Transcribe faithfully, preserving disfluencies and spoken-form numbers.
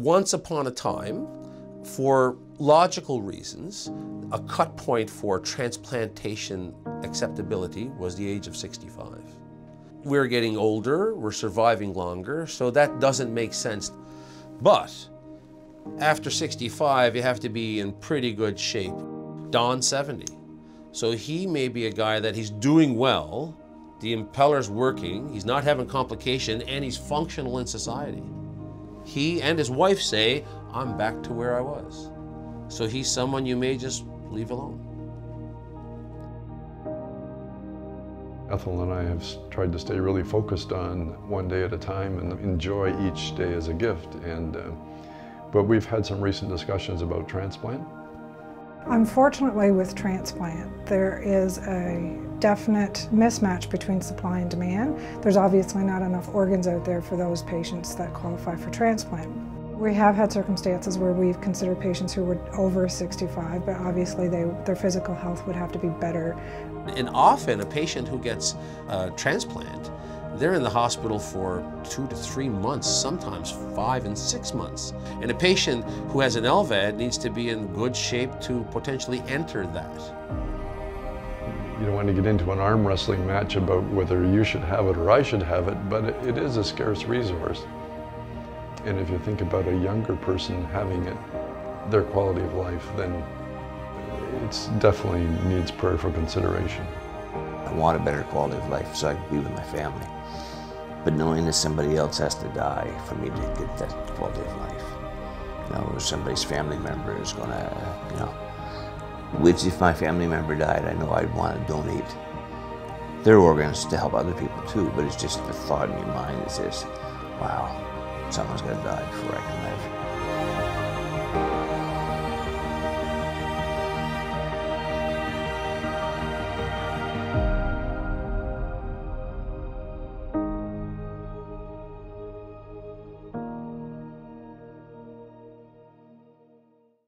Once upon a time, for logical reasons, a cut point for transplantation acceptability was the age of sixty-five. We're getting older, we're surviving longer, so that doesn't make sense. But after sixty-five, you have to be in pretty good shape. Don's seventy, so he may be a guy that he's doing well, the impeller's working, he's not having complication, and he's functional in society. He and his wife say, I'm back to where I was. So he's someone you may just leave alone. Ethel and I have tried to stay really focused on one day at a time and enjoy each day as a gift. And, uh, but we've had some recent discussions about transplant. Unfortunately, with transplant, there is a definite mismatch between supply and demand. There's obviously not enough organs out there for those patients that qualify for transplant. We have had circumstances where we've considered patients who were over sixty-five, but obviously they, their physical health would have to be better. And often a patient who gets a transplant, they're in the hospital for two to three months, sometimes five and six months. And a patient who has an L V A D needs to be in good shape to potentially enter that. You don't want to get into an arm wrestling match about whether you should have it or I should have it, but it is a scarce resource. And if you think about a younger person having it, their quality of life, then it definitely needs prayerful consideration. I want a better quality of life so I can be with my family. But knowing that somebody else has to die for me to get that quality of life. You know, somebody's family member is gonna, you know, which if my family member died, I know I'd want to donate their organs to help other people too, but it's just the thought in your mind that says, wow, someone's gonna die before I can live.